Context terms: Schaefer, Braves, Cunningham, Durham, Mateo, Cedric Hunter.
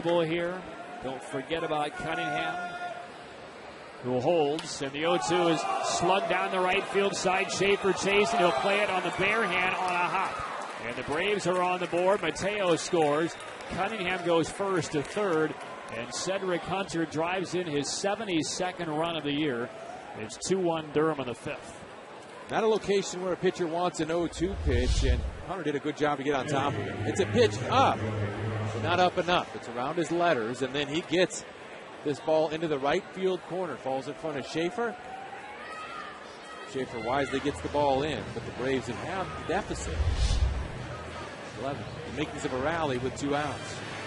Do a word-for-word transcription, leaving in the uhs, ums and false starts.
predictable here. Don't forget about Cunningham, who holds, and the oh two is slugged down the right field side. Schaefer chasing. He'll play it on the bare hand on a hop. And the Braves are on the board. Mateo scores. Cunningham goes first to third. And Cedric Hunter drives in his seventy-second run of the year. It's two one Durham in the fifth. Not a location where a pitcher wants an oh two pitch, and Hunter did a good job to get on top of it. It's a pitch up, but not up enough. It's around his letters, and then he gets this ball into the right field corner. Falls in front of Schaefer. Schaefer wisely gets the ball in, but the Braves have the deficit. eleven. The makings of a rally with two outs.